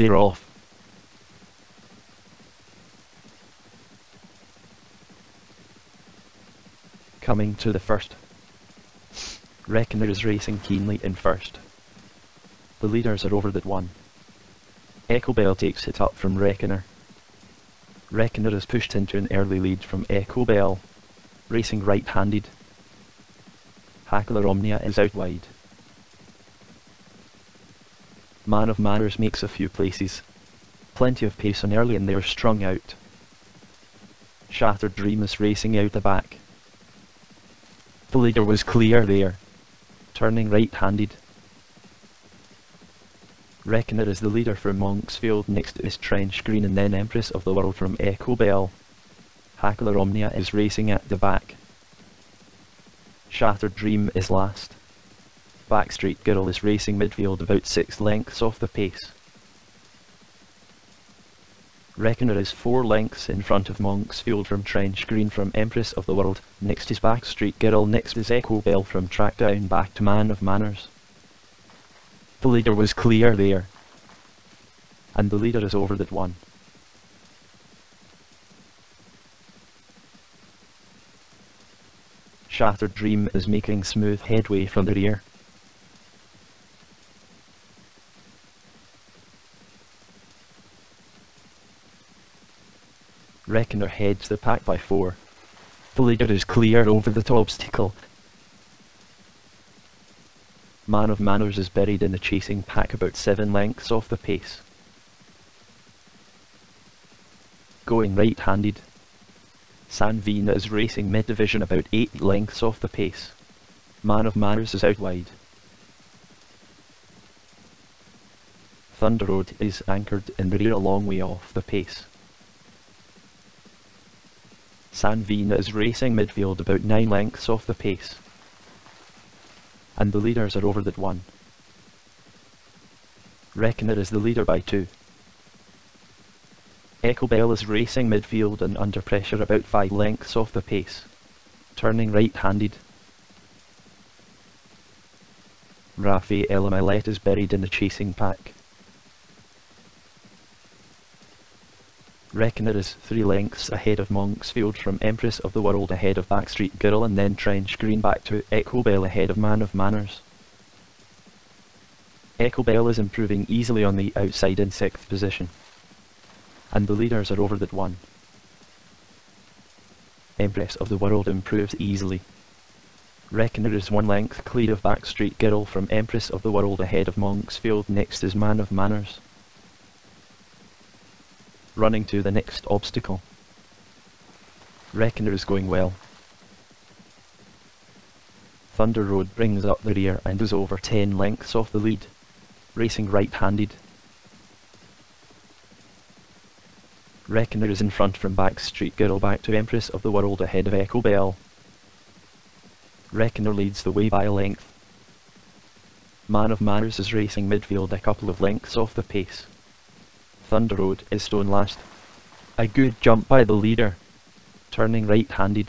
they're off. Coming to the first. Reckoner is racing keenly in first. The leaders are over that one. Echo Bell takes it up from Reckoner. Reckoner is pushed into an early lead from Echo Bell, racing right-handed. Hackler Omnia is out wide. Man of Manners makes a few places. Plenty of pace on early and they are strung out. Shattered Dream is racing out the back. The leader was clear there, turning right-handed. Reckoner is the leader from Monksfield, next is Trench Green and then Empress of the World from Echo Bell. Hackler Omnia is racing at the back. Shattered Dream is last. Backstreet Girl is racing midfield about 6 lengths off the pace. Reckoner is 4 lengths in front of Monksfield from Trench Green from Empress of the World, next is Backstreet Girl, next is Echo Bell from Track Down back to Man of Manners. The leader was clear there, and the leader is over that one. Shattered Dream is making smooth headway from the rear. Reckoner heads the pack by 4. The leader is clear over the obstacle. Man of Manners is buried in the chasing pack about 7 lengths off the pace. Going right-handed. Sanvina is racing mid-division about 8 lengths off the pace. Man of Manners is out wide. Thunder Road is anchored in the rear a long way off the pace. Sanvina is racing midfield about 9 lengths off the pace. And the leaders are over that one. Reckoner is the leader by 2. Echo Bell is racing midfield and under pressure about 5 lengths off the pace. Turning right-handed. Rafael Amalette is buried in the chasing pack. Reckoner is 3 lengths ahead of Monksfield from Empress of the World, ahead of Backstreet Girl and then Trench Green back to Echo Bell ahead of Man of Manners. Echo Bell is improving easily on the outside in 6th position. And the leaders are over that one. Empress of the World improves easily. Reckoner is 1 length clear of Backstreet Girl from Empress of the World ahead of Monksfield, next is Man of Manners. Running to the next obstacle. Reckoner is going well. Thunder Road brings up the rear and is over 10 lengths off the lead, racing right-handed. Reckoner is in front from Backstreet Girl back to Empress of the World ahead of Echo Bell. Reckoner leads the way by a length. Man of Manners is racing midfield a couple of lengths off the pace. Thunder Road is stone last. A good jump by the leader, turning right-handed.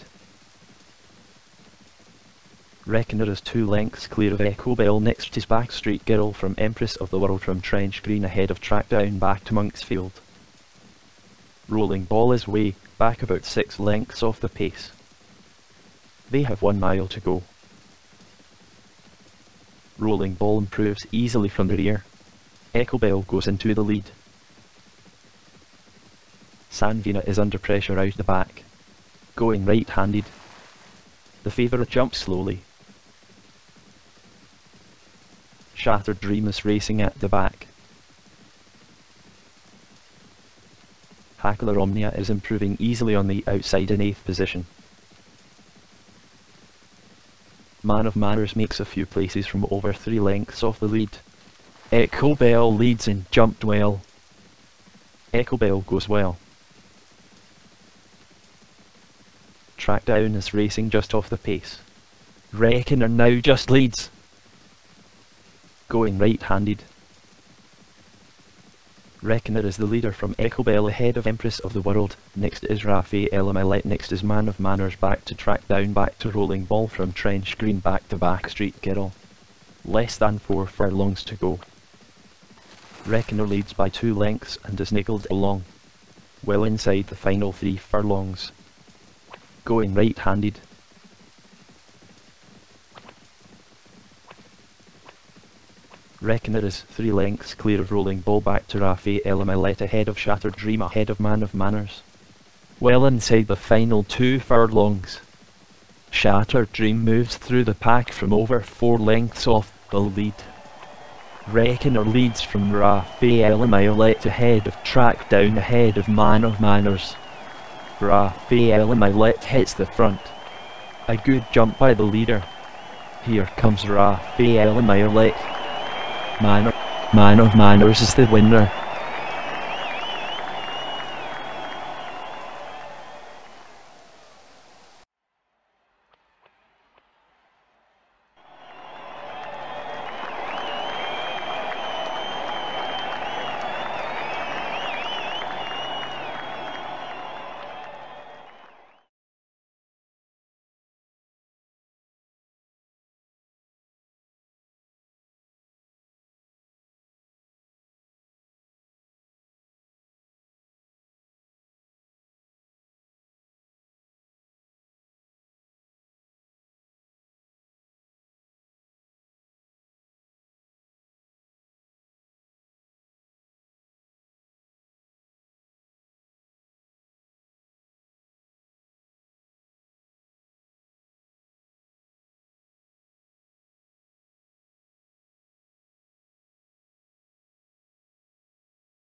Reckoner is 2 lengths clear of Echo Bell, next is Backstreet Girl from Empress of the World from Trench Green ahead of Track Down back to Monksfield. Rolling Ball is way back about 6 lengths off the pace. They have 1 mile to go. Rolling Ball improves easily from the rear. Echo Bell goes into the lead. Sanvina is under pressure out the back. Going right-handed. The favourite jumps slowly. Shattered Dream is racing at the back. Hackler Omnia is improving easily on the outside in 8th position. Man of Manners makes a few places from over 3 lengths off the lead. Echo Bell leads and jumped well. Echo Bell goes well. Track Down is racing just off the pace. Reckoner now just leads. Going right-handed. Reckoner is the leader from Echo Bell ahead of Empress of the World, next is Rafael Amalette, next is Man of Manners back to Track Down back to Rolling Ball from Trench Green back to Backstreet Girl. Less than 4 furlongs to go. Reckoner leads by 2 lengths and is niggled along, well inside the final 3 furlongs. Going right-handed. Reckoner is 3 lengths clear of Rolling Ball, back to Rafael Amalette, ahead of Shattered Dream, ahead of Man of Manners. Well inside the final 2 furlongs. Shattered Dream moves through the pack from over 4 lengths off the lead. Reckoner leads from Rafael Amalette ahead of Track Down, ahead of Man of Manners. Rafael Amalette hits the front. A good jump by the leader. Here comes Rafael Amalette. Man of Manners is the winner.